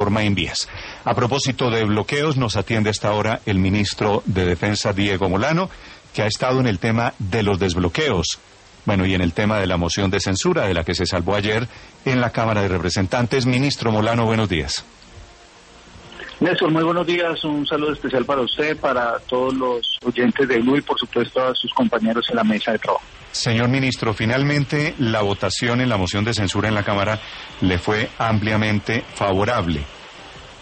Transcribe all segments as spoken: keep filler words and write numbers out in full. Forma en vías. A propósito de bloqueos, nos atiende a esta hora el ministro de Defensa, Diego Molano, que ha estado en el tema de los desbloqueos, bueno, y en el tema de la moción de censura de la que se salvó ayer en la Cámara de Representantes. Ministro Molano, buenos días. Néstor, muy buenos días. Un saludo especial para usted, para todos los oyentes de Blu y, por supuesto, a sus compañeros en la mesa de trabajo. Señor ministro, finalmente la votación en la moción de censura en la Cámara le fue ampliamente favorable.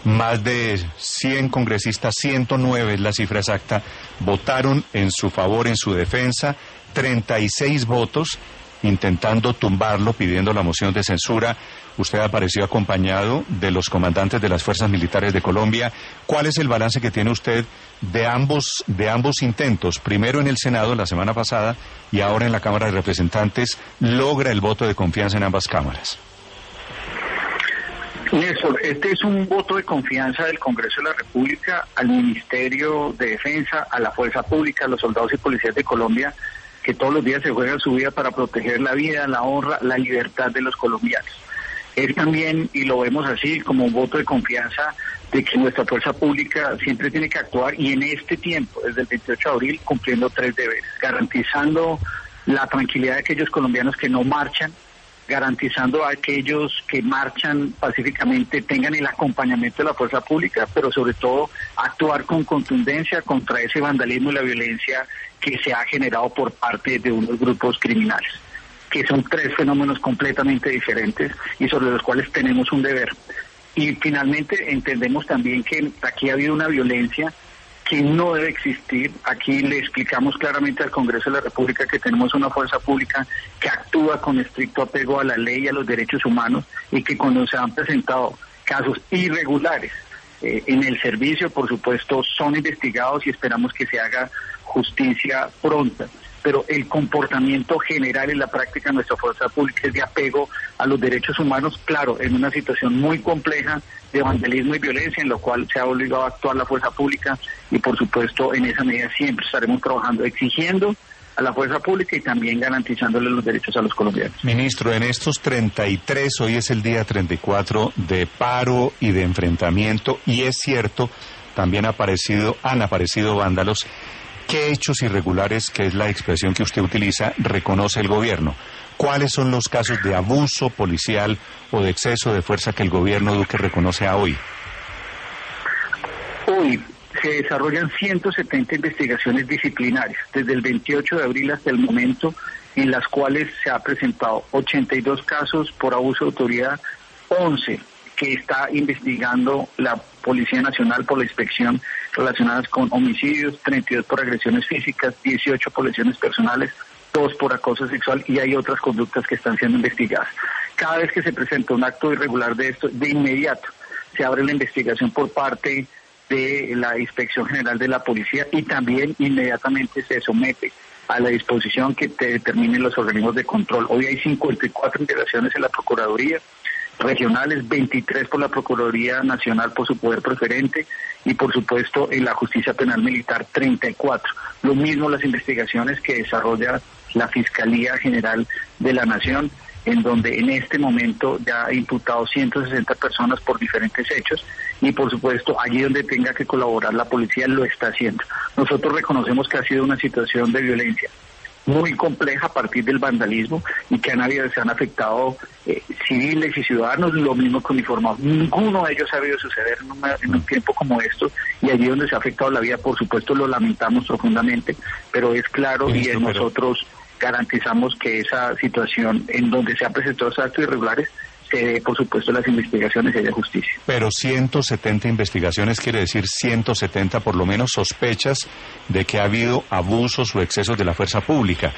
Más de cien congresistas, ciento nueve es la cifra exacta, votaron en su favor, en su defensa, treinta y seis votos intentando tumbarlo, pidiendo la moción de censura. Usted apareció acompañado de los comandantes de las Fuerzas Militares de Colombia. ¿Cuál es el balance que tiene usted de ambos, de ambos intentos? Primero en el Senado la semana pasada y ahora en la Cámara de Representantes. ¿Logra el voto de confianza en ambas cámaras? Néstor, este es un voto de confianza del Congreso de la República al Ministerio de Defensa, a la Fuerza Pública, a los soldados y policías de Colombia, que todos los días se juega su vida para proteger la vida, la honra, la libertad de los colombianos. Es también, y lo vemos así, como un voto de confianza de que nuestra fuerza pública siempre tiene que actuar, y en este tiempo, desde el veintiocho de abril, cumpliendo tres deberes: garantizando la tranquilidad de aquellos colombianos que no marchan, garantizando a aquellos que marchan pacíficamente tengan el acompañamiento de la fuerza pública, pero sobre todo actuar con contundencia contra ese vandalismo y la violencia que se ha generado por parte de unos grupos criminales, que son tres fenómenos completamente diferentes y sobre los cuales tenemos un deber. Y finalmente entendemos también que aquí ha habido una violencia que no debe existir. Aquí le explicamos claramente al Congreso de la República que tenemos una fuerza pública que actúa con estricto apego a la ley y a los derechos humanos, y que cuando se han presentado casos irregulares eh, en el servicio, por supuesto, son investigados y esperamos que se haga justicia pronta. Pero el comportamiento general en la práctica de nuestra fuerza pública es de apego a los derechos humanos, claro, en una situación muy compleja de vandalismo y violencia, en lo cual se ha obligado a actuar la fuerza pública, y por supuesto en esa medida siempre estaremos trabajando, exigiendo a la fuerza pública y también garantizándole los derechos a los colombianos. Ministro, en estos treinta y tres, hoy es el día treinta y cuatro de paro y de enfrentamiento, y es cierto, también ha aparecido, han aparecido vándalos. ¿Qué hechos irregulares, que es la expresión que usted utiliza, reconoce el gobierno? ¿Cuáles son los casos de abuso policial o de exceso de fuerza que el gobierno Duque reconoce a hoy? Hoy se desarrollan ciento setenta investigaciones disciplinarias, desde el veintiocho de abril hasta el momento, en las cuales se ha presentado ochenta y dos casos por abuso de autoridad, once que está investigando la Policía Nacional por la inspección relacionadas con homicidios, treinta y dos por agresiones físicas, dieciocho por lesiones personales, dos por acoso sexual, y hay otras conductas que están siendo investigadas. Cada vez que se presenta un acto irregular de esto, de inmediato se abre la investigación por parte de la Inspección General de la Policía, y también inmediatamente se somete a la disposición que determinen los organismos de control. Hoy hay cincuenta y cuatro integraciones en la Procuraduría, regionales, veintitrés por la Procuraduría Nacional por su poder preferente, y por supuesto en la Justicia Penal Militar treinta y cuatro. Lo mismo las investigaciones que desarrolla la Fiscalía General de la Nación, en donde en este momento ya ha imputado ciento sesenta personas por diferentes hechos, y por supuesto allí donde tenga que colaborar la policía lo está haciendo. Nosotros reconocemos que ha sido una situación de violencia muy compleja a partir del vandalismo, y que han habido, se han afectado eh, civiles y ciudadanos, lo mismo que uniformados. Ninguno de ellos ha habido suceder en un, en un tiempo como esto, y allí donde se ha afectado la vida, por supuesto, lo lamentamos profundamente, pero es claro, y es nosotros garantizamos que esa situación en donde se han presentado esos actos irregulares se dé, por supuesto, las investigaciones y la justicia. Pero ciento setenta investigaciones quiere decir ciento setenta por lo menos sospechas de que ha habido abusos o excesos de la fuerza pública.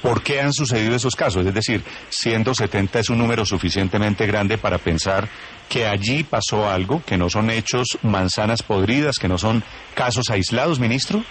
¿Por qué han sucedido esos casos? Es decir, ciento setenta es un número suficientemente grande para pensar que allí pasó algo, que no son hechos manzanas podridas, que no son casos aislados, ministro.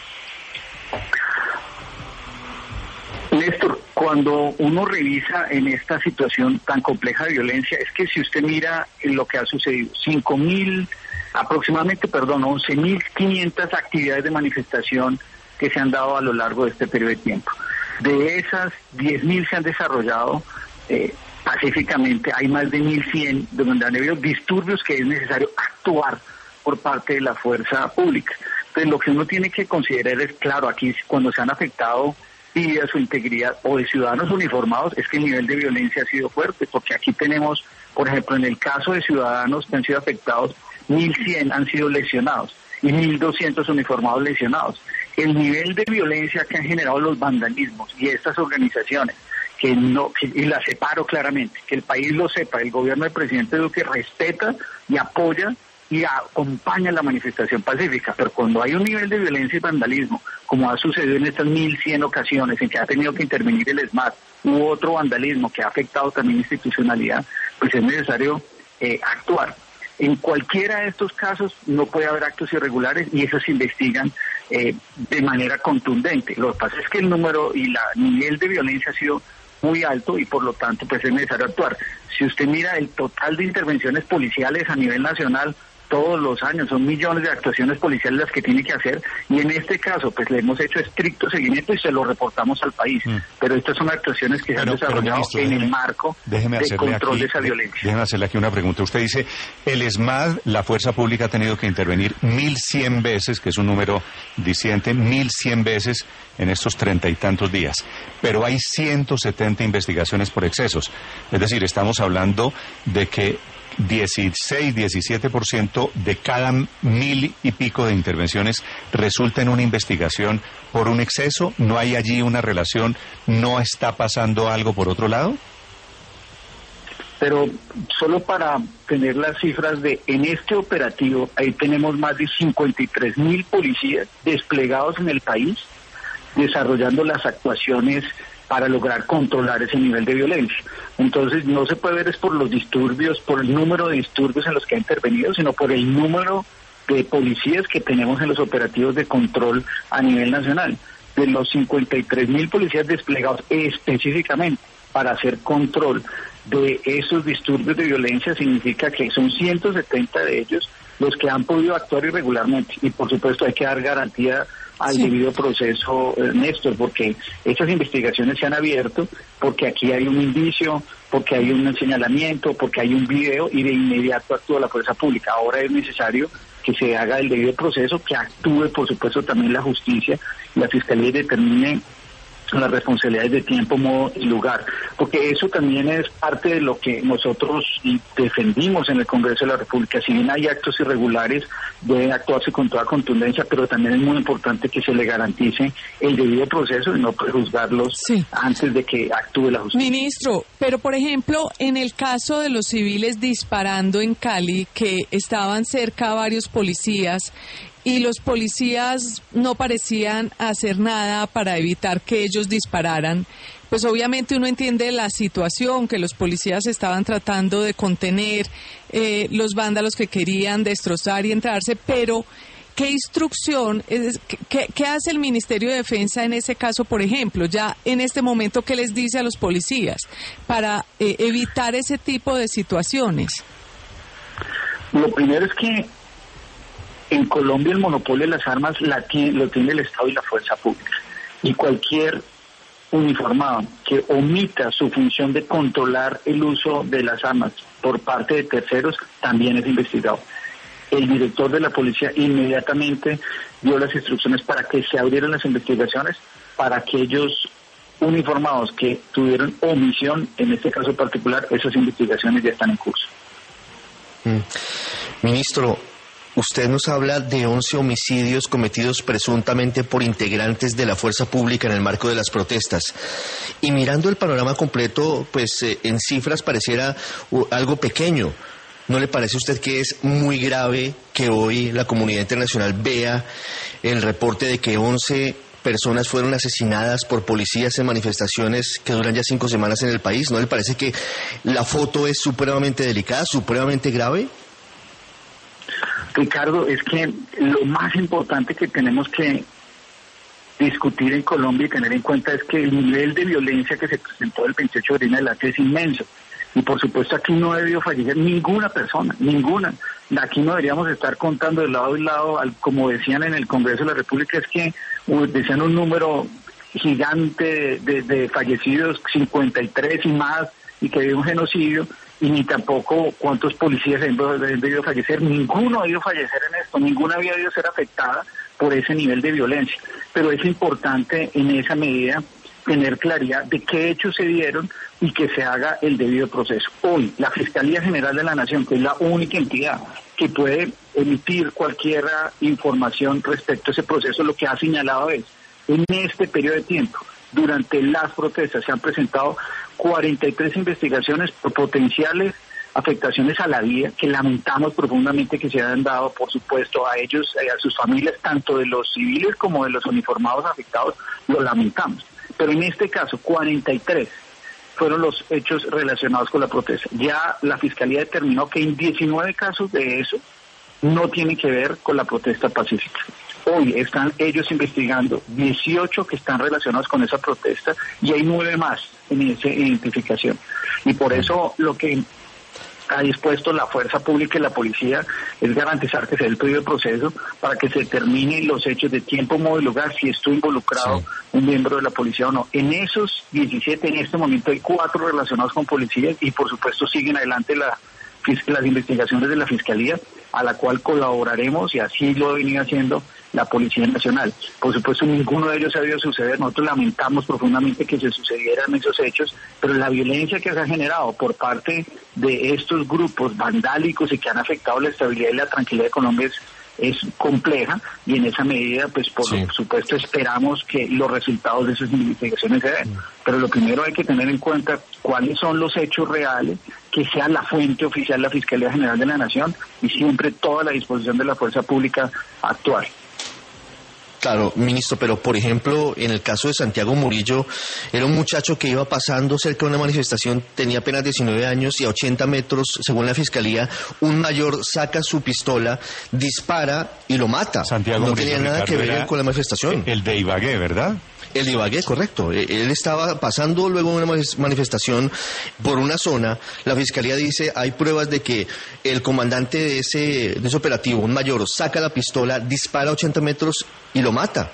Néstor, cuando uno revisa en esta situación tan compleja de violencia, es que si usted mira lo que ha sucedido, cinco mil, aproximadamente, perdón, once mil quinientas actividades de manifestación que se han dado a lo largo de este periodo de tiempo. De esas, diez mil se han desarrollado eh, pacíficamente. Hay más de mil cien donde han habido disturbios que es necesario actuar por parte de la fuerza pública. Entonces, lo que uno tiene que considerar es, claro, aquí cuando se han afectado vidas o integridad o de ciudadanos uniformados, es que el nivel de violencia ha sido fuerte, porque aquí tenemos, por ejemplo, en el caso de ciudadanos que han sido afectados, mil cien han sido lesionados y mil doscientos uniformados lesionados. El nivel de violencia que han generado los vandalismos y estas organizaciones, que no, y la separo claramente, que el país lo sepa, el gobierno del presidente Duque respeta y apoya y acompaña la manifestación pacífica, pero cuando hay un nivel de violencia y vandalismo, como ha sucedido en estas mil cien ocasiones en que ha tenido que intervenir el ESMAD, u otro vandalismo que ha afectado también institucionalidad, pues es necesario eh, actuar. En cualquiera de estos casos no puede haber actos irregulares y esos se investigan eh, de manera contundente. Lo que pasa es que el número y la nivel de violencia ha sido muy alto y por lo tanto pues es necesario actuar. Si usted mira el total de intervenciones policiales a nivel nacional, todos los años son millones de actuaciones policiales las que tiene que hacer, y en este caso pues le hemos hecho estricto seguimiento y se lo reportamos al país, mm. pero estas son actuaciones que pero, se han desarrollado ministro, en déjeme, el marco de control aquí, de esa violencia. Déjeme hacerle aquí una pregunta. Usted dice, el ESMAD, la fuerza pública ha tenido que intervenir mil cien veces, que es un número diciente, mil cien veces en estos treinta y tantos días, pero hay ciento setenta investigaciones por excesos, es decir, estamos hablando de que dieciséis, diecisiete por ciento de cada mil y pico de intervenciones resulta en una investigación por un exceso. ¿No hay allí una relación? ¿No está pasando algo por otro lado? Pero solo para tener las cifras de en este operativo, ahí tenemos más de cincuenta y tres mil policías desplegados en el país desarrollando las actuaciones para lograr controlar ese nivel de violencia. Entonces no se puede ver es por los disturbios, por el número de disturbios en los que ha intervenido, sino por el número de policías que tenemos en los operativos de control a nivel nacional. De los cincuenta y tres mil policías desplegados específicamente para hacer control de esos disturbios de violencia, significa que son ciento setenta de ellos los que han podido actuar irregularmente, y por supuesto hay que dar garantía al sí. debido proceso, Néstor, porque estas investigaciones se han abierto porque aquí hay un indicio, porque hay un señalamiento, porque hay un video, y de inmediato actúa la fuerza pública. Ahora es necesario que se haga el debido proceso, que actúe por supuesto también la justicia, la fiscalía, y determine las responsabilidades de tiempo, modo y lugar, porque eso también es parte de lo que nosotros defendimos en el Congreso de la República. Si bien hay actos irregulares, deben actuarse con toda contundencia, pero también es muy importante que se le garantice el debido proceso y no prejuzgarlos sí. antes de que actúe la justicia. Ministro, pero por ejemplo, en el caso de los civiles disparando en Cali, que estaban cerca varios policías, y los policías no parecían hacer nada para evitar que ellos dispararan. Pues obviamente uno entiende la situación, que los policías estaban tratando de contener eh, los vándalos que querían destrozar y entrarse, pero ¿qué instrucción, es, qué, qué hace el Ministerio de Defensa en ese caso, por ejemplo? Ya en este momento, ¿qué les dice a los policías para eh, evitar ese tipo de situaciones? Lo primero es que en Colombia el monopolio de las armas la tiene, lo tiene el Estado y la fuerza pública. Y cualquier uniformado que omita su función de controlar el uso de las armas por parte de terceros también es investigado. El director de la policía inmediatamente dio las instrucciones para que se abrieran las investigaciones para aquellos uniformados que tuvieron omisión. En este caso particular, esas investigaciones ya están en curso. Mm. Ministro, usted nos habla de once homicidios cometidos presuntamente por integrantes de la fuerza pública en el marco de las protestas. Y mirando el panorama completo, pues eh, en cifras pareciera uh, algo pequeño. ¿No le parece a usted que es muy grave que hoy la comunidad internacional vea el reporte de que once personas fueron asesinadas por policías en manifestaciones que duran ya cinco semanas en el país? ¿No le parece que la foto es supremamente delicada, supremamente grave? Ricardo, es que lo más importante que tenemos que discutir en Colombia y tener en cuenta es que el nivel de violencia que se presentó el veintiocho de abril adelante es inmenso. Y por supuesto aquí no debió fallecer ninguna persona, ninguna. Aquí no deberíamos estar contando de lado a lado, como decían en el Congreso de la República, es que decían un número gigante de, de, de fallecidos, cincuenta y tres y más, y que había un genocidio, y ni tampoco cuántos policías han debido fallecer. Ninguno ha debido fallecer en esto, ninguna había debido ser afectada por ese nivel de violencia. Pero es importante en esa medida tener claridad de qué hechos se dieron y que se haga el debido proceso. Hoy, la Fiscalía General de la Nación, que es la única entidad que puede emitir cualquier información respecto a ese proceso, lo que ha señalado es, en este periodo de tiempo, durante las protestas se han presentado cuarenta y tres investigaciones por potenciales afectaciones a la vida, que lamentamos profundamente que se hayan dado, por supuesto, a ellos, eh, a sus familias, tanto de los civiles como de los uniformados afectados, lo lamentamos. Pero en este caso, cuarenta y tres fueron los hechos relacionados con la protesta. Ya la Fiscalía determinó que en diecinueve casos de eso no tienen que ver con la protesta pacífica. Hoy están ellos investigando dieciocho que están relacionados con esa protesta y hay nueve más en esa identificación. Y por eso lo que ha dispuesto la fuerza pública y la policía es garantizar que se dé el debido proceso para que se determinen los hechos de tiempo, modo y lugar, si estuvo involucrado sí. un miembro de la policía o no. En esos diecisiete, en este momento, hay cuatro relacionados con policías y, por supuesto, siguen adelante la, las investigaciones de la Fiscalía, a la cual colaboraremos, y así lo ha venido haciendo la Policía Nacional. Por supuesto, ninguno de ellos ha debido suceder. Nosotros lamentamos profundamente que se sucedieran esos hechos, pero la violencia que se ha generado por parte de estos grupos vandálicos y que han afectado la estabilidad y la tranquilidad de Colombia es, es compleja, y en esa medida, pues por sí. supuesto, esperamos que los resultados de esas investigaciones se den. Pero lo primero hay que tener en cuenta cuáles son los hechos reales, que sea la fuente oficial la Fiscalía General de la Nación, y siempre toda la disposición de la fuerza pública a actuar. Claro, ministro, pero por ejemplo, en el caso de Santiago Murillo, era un muchacho que iba pasando cerca de una manifestación, tenía apenas diecinueve años, y a ochenta metros, según la Fiscalía, un mayor saca su pistola, dispara y lo mata. Santiago no Murillo, tenía nada Ricardo, que ver con la manifestación. El de Ibagué, ¿verdad? El de Ibagué, correcto. Él estaba pasando luego una manifestación por una zona. La Fiscalía dice, hay pruebas de que el comandante de ese, de ese operativo, un mayor, saca la pistola, dispara a ochenta metros y lo mata.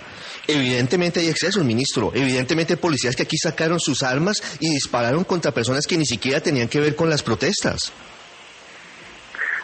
Evidentemente hay excesos, ministro. Evidentemente policías que aquí sacaron sus armas y dispararon contra personas que ni siquiera tenían que ver con las protestas.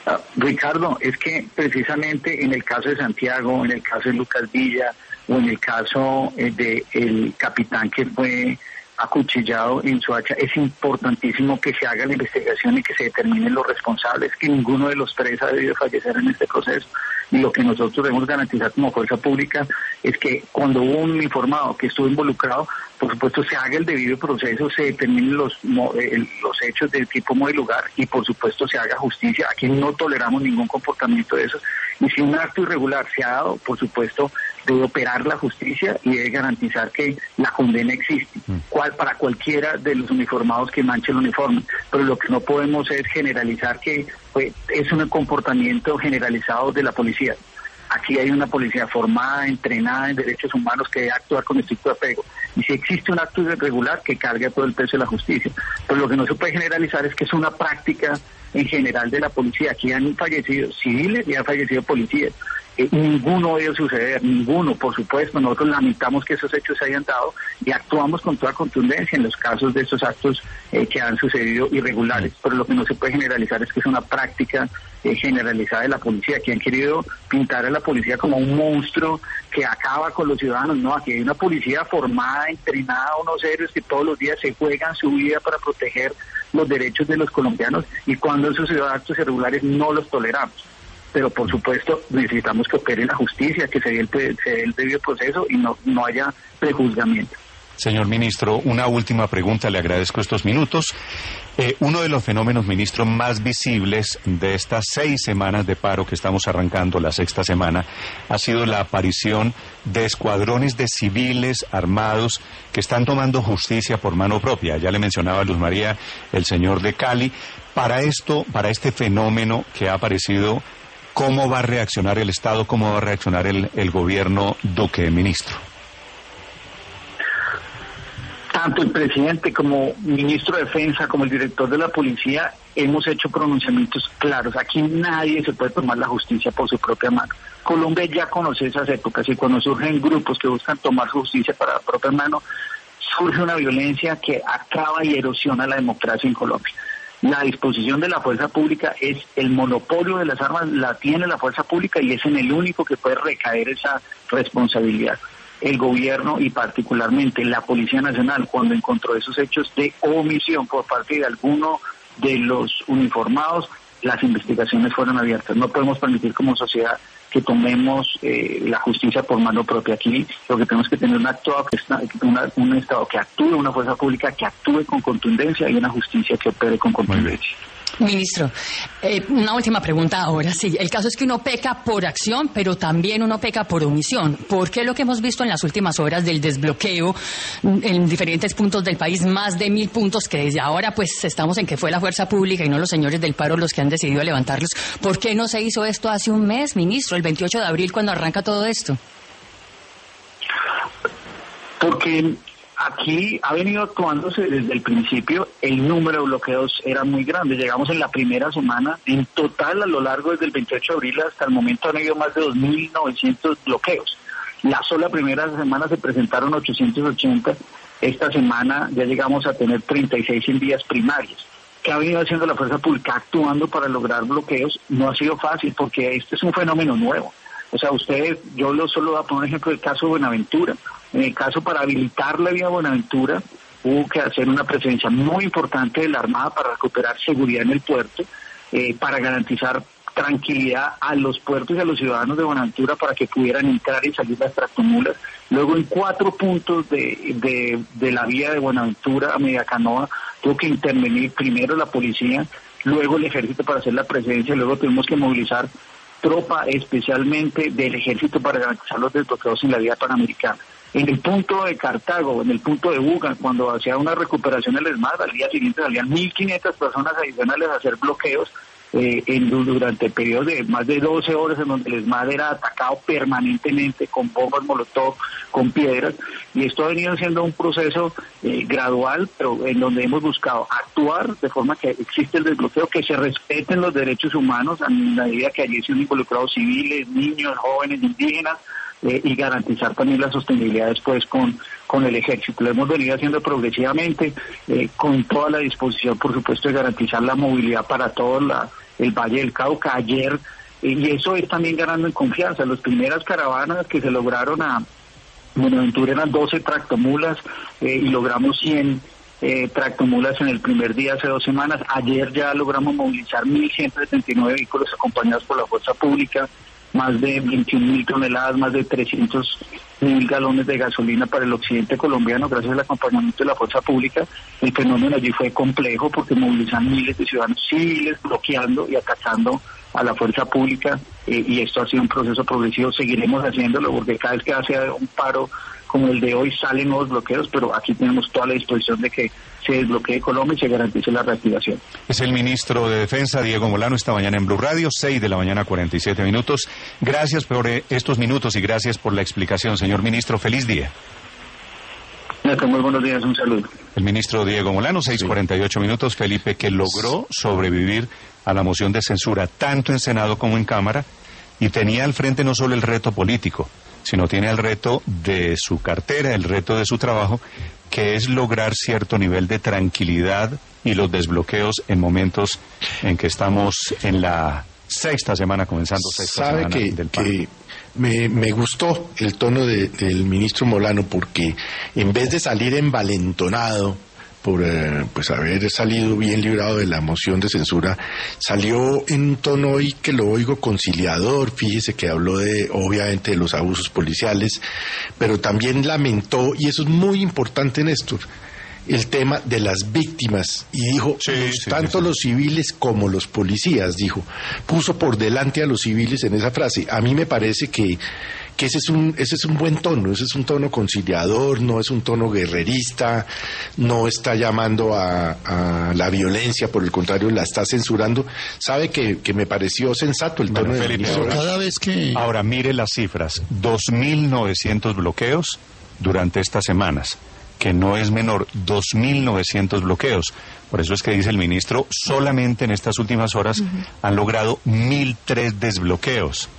Ah, Ricardo, es que precisamente en el caso de Santiago, en el caso de Lucas Villa, o en el caso de el capitán que fue acuchillado en Soacha, es importantísimo que se haga la investigación y que se determinen los responsables, que ninguno de los tres ha debido fallecer en este proceso. Y lo que nosotros debemos garantizar como fuerza pública es que cuando hubo un uniformado que estuvo involucrado, por supuesto se haga el debido proceso, se determinen los, los hechos del tipo, modo y lugar, y por supuesto se haga justicia. Aquí no toleramos ningún comportamiento de esos, y si un acto irregular se ha dado, por supuesto debe operar la justicia y debe garantizar que la condena existe, cual, para cualquiera de los uniformados que manche el uniforme. Pero lo que no podemos es generalizar que pues, es un comportamiento generalizado de la policía. Aquí hay una policía formada, entrenada en derechos humanos que debe actuar con estricto apego. Y si existe un acto irregular, que cargue a todo el peso de la justicia. Pero lo que no se puede generalizar es que es una práctica en general de la policía. Aquí han fallecido civiles y han fallecido policías. Eh, ninguno debe suceder, ninguno, por supuesto. Nosotros lamentamos que esos hechos se hayan dado y actuamos con toda contundencia en los casos de esos actos eh, que han sucedido irregulares, pero lo que no se puede generalizar es que es una práctica eh, generalizada de la policía, que han querido pintar a la policía como un monstruo que acaba con los ciudadanos. No, aquí hay una policía formada, entrenada, unos héroes que todos los días se juegan su vida para proteger los derechos de los colombianos, y cuando esos actos irregulares no los toleramos. Pero por supuesto necesitamos que opere la justicia, que se dé el, se dé el debido proceso y no, no haya prejuzgamiento. Señor ministro, una última pregunta, le agradezco estos minutos. Eh, uno de los fenómenos, ministro, más visibles de estas seis semanas de paro que estamos arrancando, la sexta semana, ha sido la aparición de escuadrones de civiles armados que están tomando justicia por mano propia. Ya le mencionaba a Luz María, el señor de Cali. Para esto, para este fenómeno que ha aparecido, ¿cómo va a reaccionar el Estado? ¿Cómo va a reaccionar el, el gobierno Duque, ministro? Tanto el presidente como ministro de Defensa, como el director de la policía, hemos hecho pronunciamientos claros. Aquí nadie se puede tomar la justicia por su propia mano. Colombia ya conoce esas épocas, y cuando surgen grupos que buscan tomar justicia para la propia mano, surge una violencia que acaba y erosiona la democracia en Colombia. La disposición de la fuerza pública es el monopolio de las armas, la tiene la fuerza pública y es en el único que puede recaer esa responsabilidad. El gobierno y particularmente la Policía Nacional, cuando encontró esos hechos de omisión por parte de alguno de los uniformados, las investigaciones fueron abiertas. No podemos permitir como sociedad que tomemos eh, la justicia por mano propia. Aquí lo que tenemos que tener es un Estado que actúe, una fuerza pública que actúe con contundencia y una justicia que opere con contundencia. Ministro, eh, una última pregunta ahora sí. El caso es que uno peca por acción, pero también uno peca por omisión. ¿Por qué lo que hemos visto en las últimas horas del desbloqueo en diferentes puntos del país, más de mil puntos que desde ahora pues estamos en que fue la fuerza pública y no los señores del paro los que han decidido levantarlos? ¿Por qué no se hizo esto hace un mes, ministro, el veintiocho de abril, cuando arranca todo esto? Porque aquí ha venido actuándose desde el principio, el número de bloqueos era muy grande. Llegamos en la primera semana, en total a lo largo desde el veintiocho de abril hasta el momento han habido más de dos mil novecientos bloqueos. La sola primera semana se presentaron ochocientos ochenta, esta semana ya llegamos a tener treinta y seis en vías primarias. ¿Qué ha venido haciendo la fuerza pública actuando para lograr bloqueos? No ha sido fácil porque este es un fenómeno nuevo. O sea, ustedes, yo lo solo voy a poner ejemplo del caso de Buenaventura. En el caso para habilitar la vía de Buenaventura, hubo que hacer una presencia muy importante de la Armada para recuperar seguridad en el puerto, eh, para garantizar tranquilidad a los puertos y a los ciudadanos de Buenaventura para que pudieran entrar y salir las tractomulas. Luego en cuatro puntos de, de, de la vía de Buenaventura a Mediacanoa tuvo que intervenir primero la policía, luego el ejército para hacer la presencia, luego tuvimos que movilizar tropa especialmente del ejército para garantizar los desbloqueos en la vía panamericana. En el punto de Cartago, en el punto de Buga, cuando hacía una recuperación del ESMAD, al día siguiente salían mil quinientas personas adicionales a hacer bloqueos eh, en, durante periodos de más de doce horas en donde el ESMAD era atacado permanentemente con bombas molotov, con piedras, y esto ha venido siendo un proceso eh, gradual, pero en donde hemos buscado actuar de forma que existe el desbloqueo, que se respeten los derechos humanos a medida que allí se han involucrado civiles, niños, jóvenes, indígenas, Eh, y garantizar también la sostenibilidad después con, con el ejército. Lo hemos venido haciendo progresivamente, eh, con toda la disposición, por supuesto, de garantizar la movilidad para todo la, el Valle del Cauca. Ayer, eh, y eso es también ganando en confianza, las primeras caravanas que se lograron a Buenaventura eran doce tractomulas eh, y logramos cien eh, tractomulas en el primer día hace dos semanas. Ayer ya logramos movilizar mil ciento setenta y nueve vehículos acompañados por la fuerza pública, más de veintiún mil toneladas, más de trescientos mil galones de gasolina para el occidente colombiano, gracias al acompañamiento de la fuerza pública. El fenómeno allí fue complejo porque movilizan miles de ciudadanos civiles bloqueando y atacando a la fuerza pública, eh, y esto ha sido un proceso progresivo. Seguiremos haciéndolo porque cada vez que hace un paro como el de hoy salen nuevos bloqueos, pero aquí tenemos toda la disposición de que se desbloquee Colombia y se garantice la reactivación. Es el ministro de Defensa, Diego Molano, esta mañana en Blu Radio, seis de la mañana, cuarenta y siete minutos. Gracias por estos minutos y gracias por la explicación, señor ministro. Feliz día. Muy buenos días, un saludo. El ministro Diego Molano, seis cuarenta y ocho minutos, Felipe, que logró sobrevivir a la moción de censura, tanto en Senado como en Cámara, y tenía al frente no solo el reto político, sino tiene el reto de su cartera, el reto de su trabajo, que es lograr cierto nivel de tranquilidad y los desbloqueos en momentos en que estamos en la sexta semana, comenzando sexta ¿Sabe semana que, del paro. Que me, me gustó el tono de, del ministro Molano, porque en vez de salir envalentonado por eh, pues haber salido bien librado de la moción de censura, salió en un tono hoy que lo oigo conciliador. Fíjese que habló de, obviamente, de los abusos policiales, pero también lamentó, y eso es muy importante, Néstor, el tema de las víctimas, y dijo, sí, los, sí, tanto sí. los civiles como los policías, dijo, puso por delante a los civiles en esa frase. A mí me parece que que ese es un ese es un buen tono, ese es un tono conciliador, no es un tono guerrerista, no está llamando a, a la violencia, por el contrario, la está censurando. Sabe que, que me pareció sensato el tono. Bueno, de Felipe, ahora, cada vez que... ahora mire las cifras, dos mil novecientos bloqueos durante estas semanas, que no es menor, dos mil novecientos bloqueos. Por eso es que dice el ministro, solamente en estas últimas horas uh-huh. han logrado mil tres desbloqueos.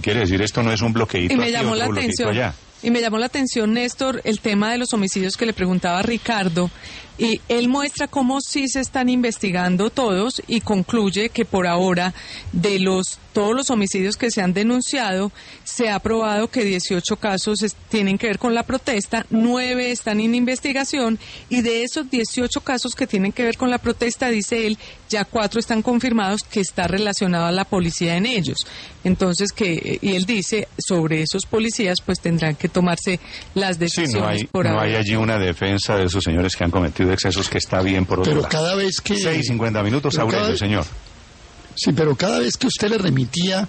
Quiere decir, esto no es un bloqueito y me aquí, llamó otro la bloqueito atención. Allá. Y me llamó la atención, Néstor, el tema de los homicidios que le preguntaba Ricardo. Y él muestra cómo sí se están investigando todos y concluye que por ahora de los todos los homicidios que se han denunciado, se ha probado que dieciocho casos es, tienen que ver con la protesta, nueve están en investigación y de esos dieciocho casos que tienen que ver con la protesta, dice él, ya cuatro están confirmados que está relacionado a la policía en ellos. Entonces, que y él dice, sobre esos policías pues tendrán que tomarse las decisiones. Sí, no hay, por no ahora. Hay allí una defensa de esos señores que han cometido excesos que está bien por otro lado. Pero cada vez que... seis y cincuenta minutos, Aurelio, cada... señor. Sí, pero cada vez que usted le remitía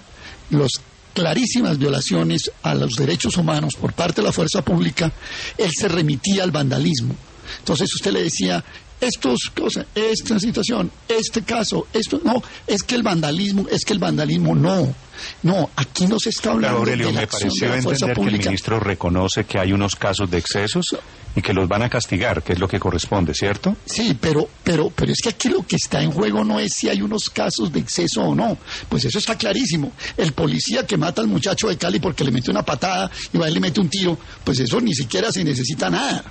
las clarísimas violaciones a los derechos humanos por parte de la fuerza pública, él se remitía al vandalismo. Entonces usted le decía... Estos cosas, esta situación, este caso, esto, no, es que el vandalismo, es que el vandalismo, no, no, aquí no se está hablando claro, Aurelio, de la acción de la fuerza pública. Me pareció entender que el ministro reconoce que hay unos casos de excesos y que los van a castigar, que es lo que corresponde, ¿cierto? Sí, pero, pero, pero es que aquí lo que está en juego no es si hay unos casos de exceso o no, pues eso está clarísimo. El policía que mata al muchacho de Cali porque le mete una patada y va y le mete un tiro, pues eso ni siquiera se necesita nada.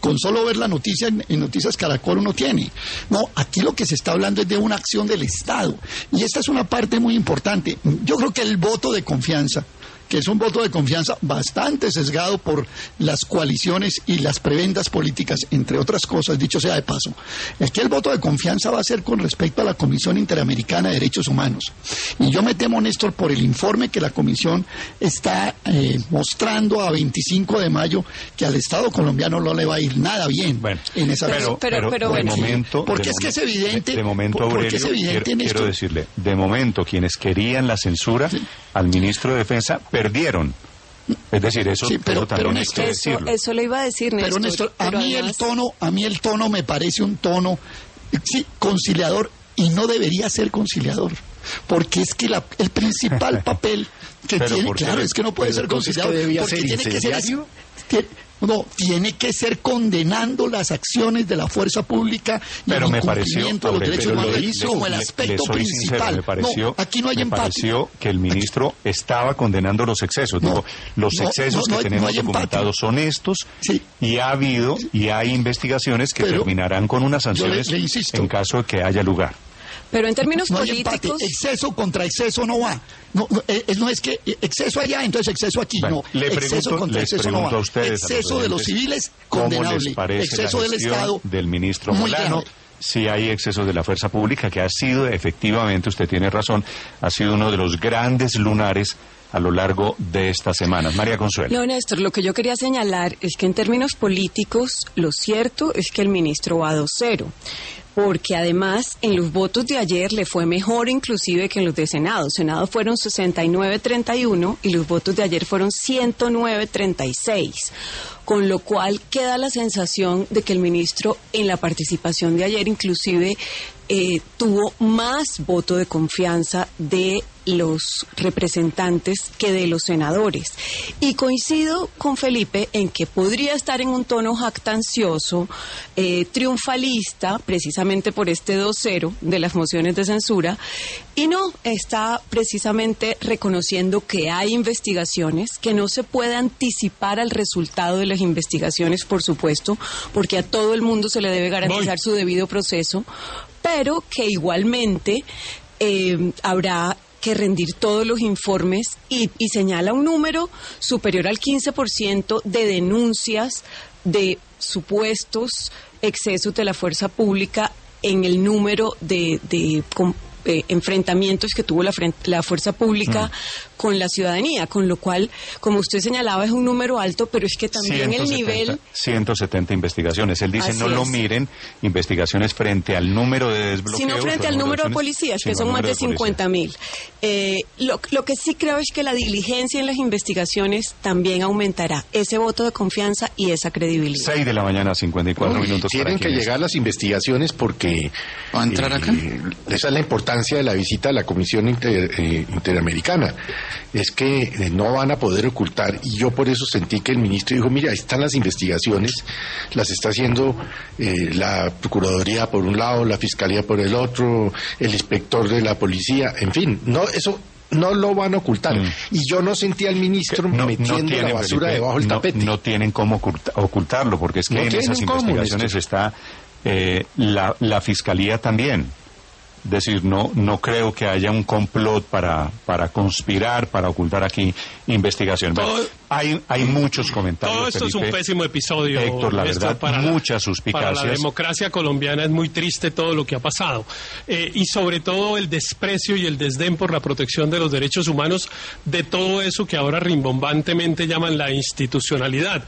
Con solo ver la noticia en, en Noticias Caracol uno tiene. No, aquí lo que se está hablando es de una acción del Estado. Y esta es una parte muy importante. Yo creo que el voto de confianza, que es un voto de confianza bastante sesgado por las coaliciones y las prebendas políticas, entre otras cosas, dicho sea de paso. Es que el voto de confianza va a ser con respecto a la Comisión Interamericana de Derechos Humanos. Y yo me temo, Néstor, por el informe que la Comisión está eh, mostrando a veinticinco de mayo, que al Estado colombiano no le va a ir nada bien bueno, en esa pero, pero, pero, pero, bueno, de momento, porque de es que es evidente, de, de momento, Aurelio, porque es evidente quiero, Néstor, quiero decirle, de momento, quienes querían la censura ¿sí? al ministro de Defensa, perdieron. Es decir, eso, sí, pero, eso también pero Néstor, hay que decirlo. Eso, eso lo iba a decir, Néstor. Pero Néstor, a pero mí además... el tono, a mí el tono me parece un tono sí, conciliador y no debería ser conciliador, porque es que la, el principal papel que tiene, claro, es que no puede ser conciliador, debía porque ser tiene incendiario. Que ser No, tiene que ser condenando las acciones de la fuerza pública y pero el me incumplimiento pareció, de los derechos humanos le, le, como el aspecto le, le principal. Sincero, me pareció, no, aquí no hay me empate. Pareció que el ministro aquí. Estaba condenando los excesos. No, digo, los no, excesos no, no, que no tenemos no documentados empate. Son estos sí. y ha habido y hay investigaciones que pero terminarán con unas sanciones le, le en caso de que haya lugar. Pero en términos no políticos... Hay empate. Exceso contra exceso no va. No, no, es, no es que exceso allá, entonces exceso aquí. Bueno, no, le pregunto, exceso contra les exceso no va. A ustedes, exceso a de los civiles, condenable. Exceso del Estado. Del ministro Molano, si hay exceso de la fuerza pública, que ha sido, efectivamente, usted tiene razón, ha sido uno de los grandes lunares a lo largo de estas semanas. María Consuelo. No, Néstor, lo que yo quería señalar es que en términos políticos, lo cierto es que el ministro va dos cero. Porque además en los votos de ayer le fue mejor inclusive que en los de Senado. Senado fueron sesenta y nueve a treinta y uno y los votos de ayer fueron ciento nueve a treinta y seis. Con lo cual queda la sensación de que el ministro en la participación de ayer inclusive eh, tuvo más voto de confianza de los representantes que de los senadores. Y coincido con Felipe en que podría estar en un tono jactancioso, eh, triunfalista, precisamente por este dos cero de las mociones de censura, y no está precisamente reconociendo que hay investigaciones, que no se puede anticipar al resultado de las investigaciones, por supuesto, porque a todo el mundo se le debe garantizar Voy. su debido proceso, pero que igualmente eh, habrá que rendir todos los informes y, y señala un número superior al quince por ciento de denuncias de supuestos excesos de la fuerza pública en el número de, de, de, de enfrentamientos que tuvo la, la fuerza pública mm. con la ciudadanía, con lo cual, como usted señalaba, es un número alto, pero es que también ciento setenta, el nivel... ciento setenta investigaciones. Él dice, Así no es. lo miren, investigaciones frente al número de desbloqueos... Sino frente al número de policías, que son más de cincuenta mil. Eh, lo, lo que sí creo es que la diligencia en las investigaciones también aumentará ese voto de confianza y esa credibilidad. seis de la mañana, cincuenta y cuatro Uy, minutos. Tienen para que llegar las investigaciones porque... ¿Va a entrar eh, acá? Esa es la importancia de la visita a la Comisión Inter, eh, Interamericana. Es que no van a poder ocultar, y yo por eso sentí que el ministro dijo, mira, ahí están las investigaciones, las está haciendo eh, la Procuraduría por un lado, la Fiscalía por el otro, el inspector de la policía, en fin, no, eso No lo van a ocultar. Mm. Y yo no sentí al ministro no, metiendo no tienen, la basura Felipe, debajo del no, tapete. No tienen cómo oculta, ocultarlo, porque es que no en esas cómo, investigaciones ministro. está eh, la, la Fiscalía también. Es decir, no, no creo que haya un complot para, para conspirar, para ocultar aquí investigación. Todo, bueno, hay, hay muchos comentarios. Todo esto, Felipe, es un pésimo episodio, Héctor, la Néstor, verdad, para muchas suspicacias. Para la democracia colombiana es muy triste todo lo que ha pasado. Eh, y sobre todo el desprecio y el desdén por la protección de los derechos humanos de todo eso que ahora rimbombantemente llaman la institucionalidad.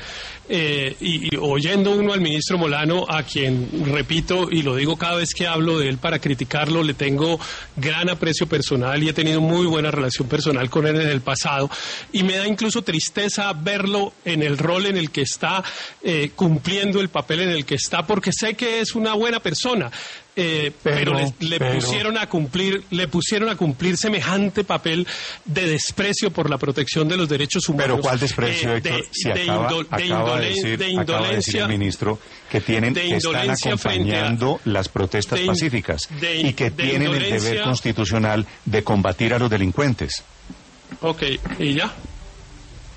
Eh, y, y oyendo uno al ministro Molano, a quien, repito, y lo digo cada vez que hablo de él para criticarlo, le tengo gran aprecio personal y he tenido muy buena relación personal con él en el pasado, y me da incluso tristeza verlo en el rol en el que está, eh, cumpliendo el papel en el que está, porque sé que es una buena persona. Eh, pero, pero le, le pero... pusieron a cumplir, le pusieron a cumplir semejante papel de desprecio por la protección de los derechos humanos. Pero ¿cuál desprecio, eh, Héctor? De, si de, acaba, indo, acaba, de, indole, de, decir, de indolencia, acaba de decir el ministro que tienen, que están acompañando a, las protestas de, pacíficas de, y que de tienen el deber constitucional de combatir a los delincuentes. Ok, ¿y ya?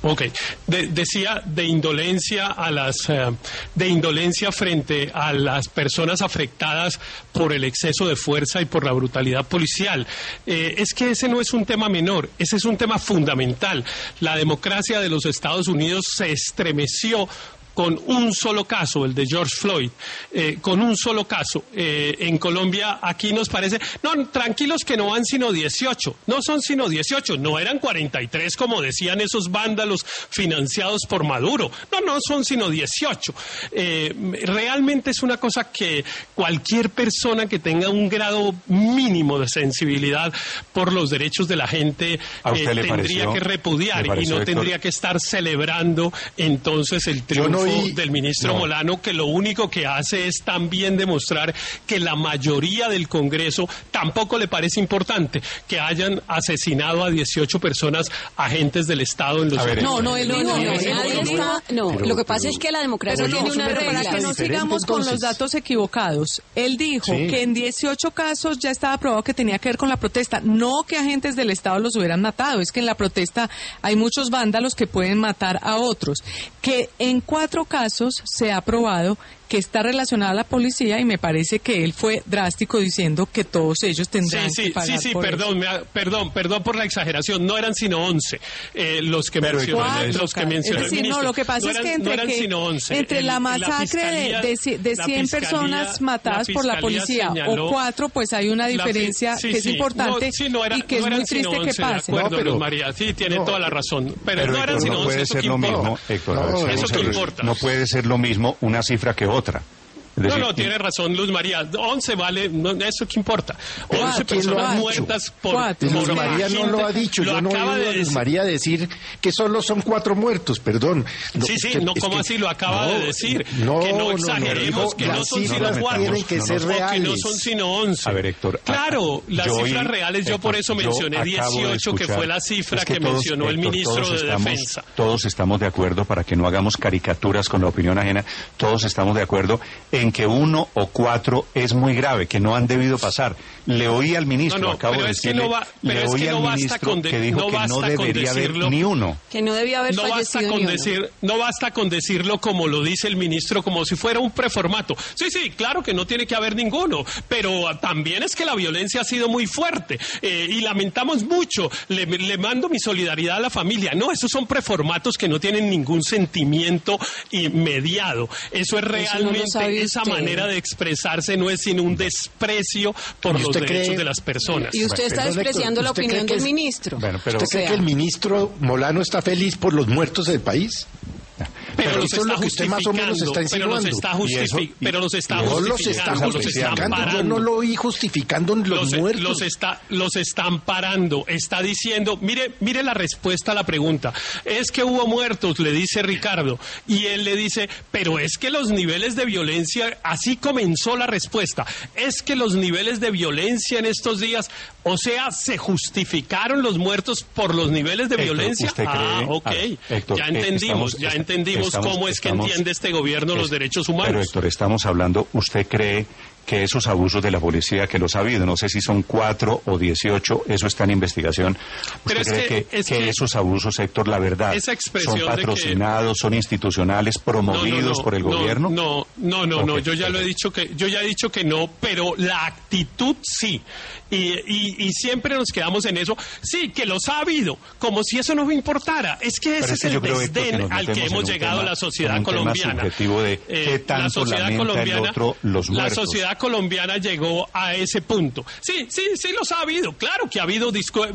Ok, de, decía de indolencia a las uh, de indolencia frente a las personas afectadas por el exceso de fuerza y por la brutalidad policial. Eh, es que ese no es un tema menor, ese es un tema fundamental. La democracia de los Estados Unidos se estremeció con un solo caso, el de George Floyd, eh, con un solo caso. Eh, en Colombia aquí nos parece, no, tranquilos que no van sino dieciocho, no son sino dieciocho, no eran cuarenta y tres como decían esos vándalos financiados por Maduro, no, no son sino dieciocho. Eh, realmente es una cosa que cualquier persona que tenga un grado mínimo de sensibilidad por los derechos de la gente eh, tendría pareció, que repudiar pareció, y no Héctor. tendría que estar celebrando entonces el triunfo del ministro no. Molano, que lo único que hace es también demostrar que la mayoría del Congreso tampoco le parece importante que hayan asesinado a dieciocho personas, agentes del Estado en los... Ver, no, no, él no, no, no, está, no. Pero, lo que pasa pero, es que la democracia tiene no, una regla. Para que no sigamos con los datos equivocados, él dijo sí. que en dieciocho casos ya estaba probado que tenía que ver con la protesta, no que agentes del Estado los hubieran matado, es que en la protesta hay muchos vándalos que pueden matar a otros, que en cuatro cuatro casos se ha probado que está relacionada a la policía, y me parece que él fue drástico diciendo que todos ellos tendrán sí, sí, que pagar sí, sí, por perdón, me ha, perdón, perdón por la exageración, no eran sino once eh, los que mencionó los que mencionó el ministro. No, lo que pasa no es que entre, no que, sino once, entre el, la masacre la fiscalía, de, de, de cien personas matadas la por la policía señaló, o cuatro, pues hay una diferencia fi, sí, que es sí, importante no, sí, no era, y que no es muy triste once, que pase. De acuerdo, no, pero, María, sí, tiene no, toda la razón, pero, pero no eran sino once, eso que importa. Eso que importa. No puede ser lo mismo una cifra que otra. Otra. Decir, no, no, tiene razón, Luz María. once vale, no, eso qué importa. once personas muertas por... por Luz María gente, no lo ha dicho. Lo yo no acaba de Luz María decir que solo son cuatro muertos, perdón. No, sí, sí, usted, no, como así lo acaba no, de decir. No, que no exageremos, no, no, no, que no son sino cuatro, que no, ser reales. Que no son sino once. A ver, Héctor. Claro, a, las yo cifras yo reales, yo por eso yo mencioné dieciocho, que fue la cifra es que, que todos, mencionó Héctor, el ministro de estamos, Defensa. Todos estamos de acuerdo, para que no hagamos caricaturas con la opinión ajena, todos estamos de acuerdo en que uno o cuatro es muy grave, que no han debido pasar. Le oí al ministro, no, no, acabo de decirle, le oí al ministro que dijo que no debería haber ni uno. Que no debía haber fallecido ni uno. No basta con decirlo como lo dice el ministro, como si fuera un preformato. Sí, sí, claro que no tiene que haber ninguno, pero también es que la violencia ha sido muy fuerte, eh, y lamentamos mucho. Le, le mando mi solidaridad a la familia. No, esos son preformatos que no tienen ningún sentimiento inmediado. Eso es realmente... Eso no esa manera de expresarse no es sino un desprecio por los derechos cree... de las personas. Y usted está despreciando la opinión del ministro. Bueno, pero ¿usted cree que el ministro Molano está feliz por los muertos del país? Pero, pero los eso está es lo que usted más o menos está insinuando. Pero los está, justific pero los está justificando. Los está justificando. Los Yo no lo oí justificando en los, los muertos. Los, está, los están parando. Está diciendo, mire, mire la respuesta a la pregunta. Es que hubo muertos, le dice Ricardo. Y él le dice, pero es que los niveles de violencia, así comenzó la respuesta. Es que los niveles de violencia en estos días, o sea, se justificaron los muertos por los niveles de Héctor, violencia. ¿Usted cree? Ah, ok. Ver, Héctor, ya entendimos, eh, estamos, ya entendimos. Entendimos estamos, cómo es estamos, que entiende este gobierno los es, derechos humanos. Pero Héctor, estamos hablando, ¿usted cree que esos abusos de la policía que los ha habido, no sé si son cuatro o dieciocho, eso está en investigación. ¿Usted cree que, que, es que, que esos abusos, Héctor, la verdad, son patrocinados, que... son institucionales, promovidos no, no, no, por el no, gobierno? No, no, no, okay, no. Yo ya okay. lo he dicho que, yo ya he dicho que no, pero la actitud sí. Y, y, y siempre nos quedamos en eso. Sí, que los ha habido, como si eso no importara. Es que ese es, es que el desdén creo, al que hemos llegado tema, la sociedad colombiana. De eh, qué tanto la sociedad colombiana, el otro, los muertos. La sociedad colombiana llegó a ese punto. Sí, sí, sí los ha habido. Claro que ha habido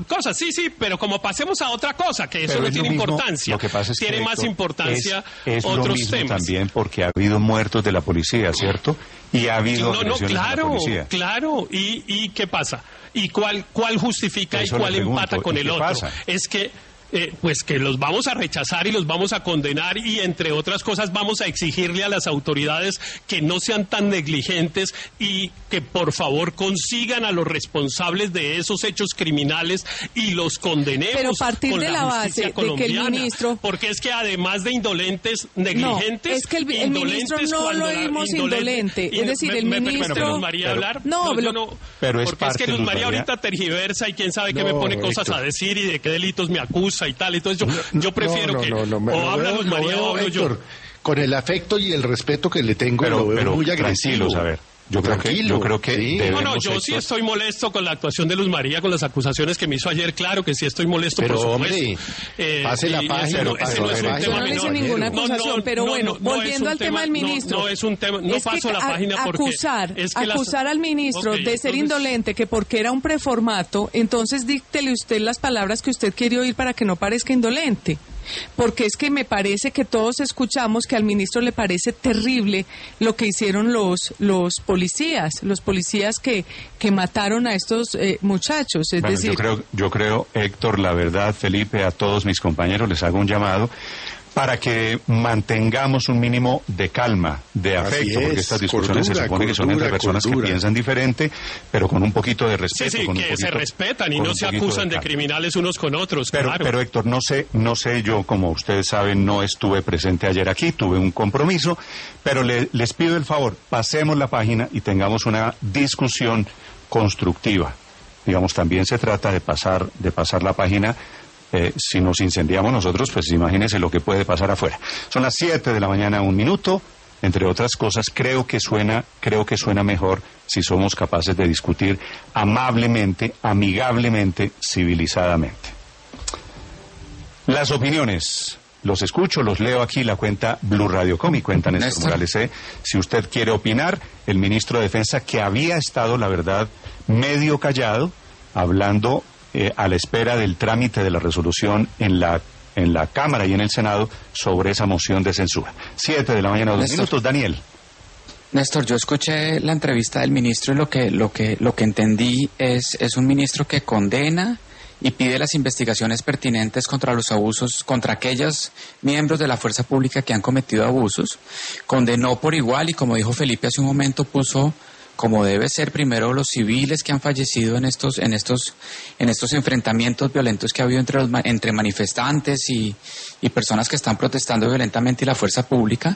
cosas, sí, sí, pero como pasemos a otra cosa, que eso pero no es tiene mismo, importancia. Lo que pasa es tiene que más importancia es, es otros lo mismo temas. También porque ha habido muertos de la policía, ¿cierto? Y ha habido no, no, claro, claro. ¿Y, y qué pasa? ¿Y cuál, cuál justifica eso y cuál empata con el otro? Pasa? Es que, eh, pues que los vamos a rechazar y los vamos a condenar y, entre otras cosas, vamos a exigirle a las autoridades que no sean tan negligentes y que, por favor, consigan a los responsables de esos hechos criminales y los condenemos. Pero partir con de la, la base de que el ministro... Porque es que, además de indolentes, negligentes... No, es que el, el ministro no lo vimos indolente. indolente. Es decir, me, el ministro... Pero, pero, María pero, hablar, no, no, no pero es porque parte es que nos María ahorita tergiversa y quién sabe no, qué me pone cosas a decir y de qué delitos me acusa y tal, entonces yo, yo prefiero no, no, que no, no, no, o hablan los María o yo. Con el afecto y el respeto que le tengo, pero, lo veo pero, muy agresivo. A ver, yo creo que, yo creo que sí. No, no, yo esto. sí estoy molesto con la actuación de Luz María, con las acusaciones que me hizo ayer, claro que sí estoy molesto, pero, por supuesto. Hombre, eh, pase la página. No, no, no es un tema no hice ninguna acusación, no, no, pero no, bueno, no, no, volviendo al tema del ministro. No, no es un tema, no paso la página porque... Acusar, es que acusar las... al ministro okay, de ser entonces... indolente, que porque era un preformato, entonces díctele usted las palabras que usted quiere oír para que no parezca indolente. Porque es que me parece que todos escuchamos que al ministro le parece terrible lo que hicieron los los policías, los policías que, que mataron a estos eh, muchachos. Es bueno, decir, yo creo, yo creo, Héctor, la verdad, Felipe, a todos mis compañeros les hago un llamado para que mantengamos un mínimo de calma, de afecto, es, porque estas discusiones cordura, se supone que son entre personas cordura. que piensan diferente, pero con un poquito de respeto. Sí, sí, con que un poquito, se respetan y no se acusan de, de criminales unos con otros, pero, claro. Pero, Héctor, no sé, no sé, yo, como ustedes saben, no estuve presente ayer aquí, tuve un compromiso, pero le, les pido el favor, pasemos la página y tengamos una discusión constructiva. Digamos, también se trata de pasar, de pasar la página. Eh, si nos incendiamos nosotros, pues imagínense lo que puede pasar afuera. Son las siete de la mañana, un minuto. Entre otras cosas, creo que suena, creo que suena mejor si somos capaces de discutir amablemente, amigablemente, civilizadamente. Las opiniones. Los escucho, los leo aquí, la cuenta Blu Radio Com, mi cuenta Néstor Morales. Eh. Si usted quiere opinar, el ministro de Defensa, que había estado, la verdad, medio callado, hablando... Eh, a la espera del trámite de la resolución en la en la Cámara y en el Senado sobre esa moción de censura. Siete de la mañana, dos Néstor, minutos, Daniel. Néstor, yo escuché la entrevista del ministro y lo que lo que lo que entendí es es un ministro que condena y pide las investigaciones pertinentes contra los abusos, contra aquellos miembros de la fuerza pública que han cometido abusos. Condenó por igual y, como dijo Felipe hace un momento, puso como debe ser primero los civiles que han fallecido en estos en estos en estos enfrentamientos violentos que ha habido entre los, entre manifestantes y, y personas que están protestando violentamente y la fuerza pública,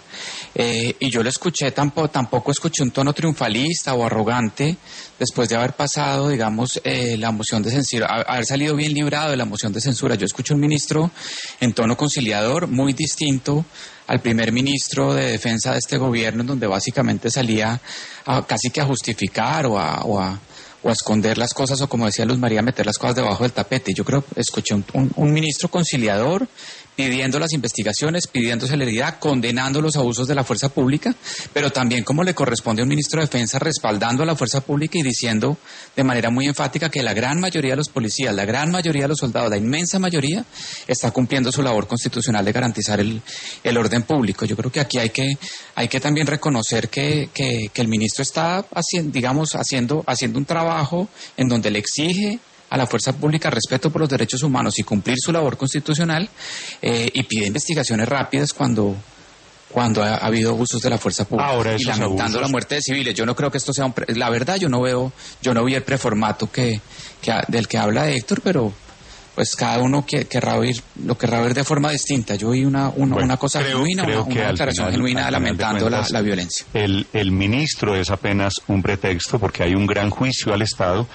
eh, y yo lo escuché, tampoco tampoco escuché un tono triunfalista o arrogante después de haber pasado, digamos, eh, la moción de censura, haber salido bien librado de la moción de censura. Yo escuché un ministro en tono conciliador, muy distinto al primer ministro de Defensa de este gobierno, donde básicamente salía a, casi que a justificar o a, o, a, o a esconder las cosas, o como decía Luz María, meter las cosas debajo del tapete. Yo creo que escuché un, un, un ministro conciliador pidiendo las investigaciones, pidiendo celeridad, condenando los abusos de la fuerza pública, pero también, como le corresponde a un ministro de Defensa, respaldando a la fuerza pública y diciendo de manera muy enfática que la gran mayoría de los policías, la gran mayoría de los soldados, la inmensa mayoría, está cumpliendo su labor constitucional de garantizar el, el orden público. Yo creo que aquí hay que hay que también reconocer que, que, que el ministro está haciendo, digamos, haciendo, haciendo un trabajo en donde le exige a la fuerza pública respeto por los derechos humanos y cumplir su labor constitucional, eh, y pide investigaciones rápidas cuando, cuando ha, ha habido abusos de la fuerza pública. Ahora, y lamentando abusos, la muerte de civiles. Yo no creo que esto sea un... Pre... La verdad, yo no veo, yo no vi el preformato que, que, del que habla Héctor, pero... pues cada uno que, querrá oír, lo querrá ver de forma distinta. Yo oí una, una, bueno, una cosa creo, genuina, creo una, una declaración final, genuina lamentando cuentas, la, la violencia. El, el ministro es apenas un pretexto porque hay un gran juicio al Estado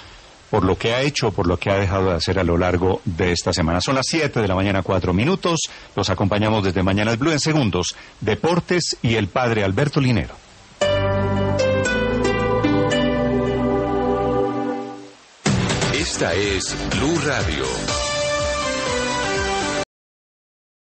por lo que ha hecho, por lo que ha dejado de hacer a lo largo de esta semana. Son las siete de la mañana, cuatro minutos. Los acompañamos desde Mañanas Blue en segundos. Deportes y el padre Alberto Linero. Esta es Blu Radio.